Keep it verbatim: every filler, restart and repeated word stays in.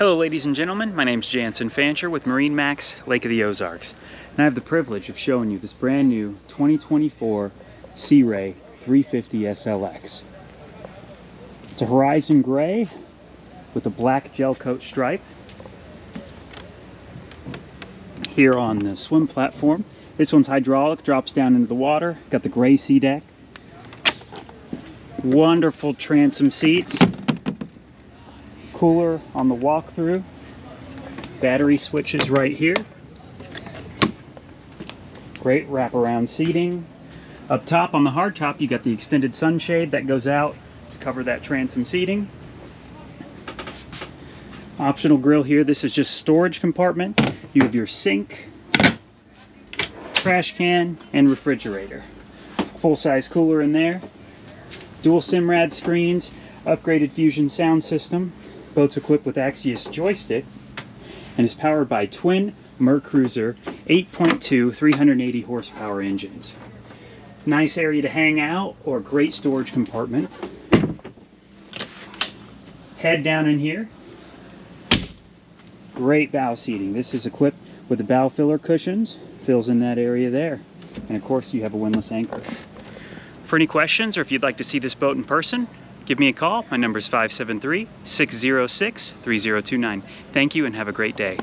Hello ladies and gentlemen, my name's Jansen Fancher with Marine Max Lake of the Ozarks, and I have the privilege of showing you this brand new twenty twenty-four Sea Ray three fifty S L X. It's a horizon gray with a black gel coat stripe. Here on the swim platform, this one's hydraulic, drops down into the water, got the gray sea deck, wonderful transom seats, cooler on the walkthrough, battery switches right here, great wraparound seating. Up top on the hardtop you got the extended sunshade that goes out to cover that transom seating. Optional grill here, this is just storage compartment. You have your sink, trash can, and refrigerator. Full-size cooler in there. Dual SIMRAD screens, upgraded Fusion sound system. Boat's equipped with Axius joystick and is powered by twin Mercruiser eight point two three hundred eighty horsepower engines. Nice area to hang out or great storage compartment. Head down in here. Great bow seating. This is equipped with the bow filler cushions. Fills in that area there. And of course you have a windlass anchor. For any questions or if you'd like to see this boat in person, give me a call. My number is five seven three, six zero six, three zero two nine. Thank you and have a great day.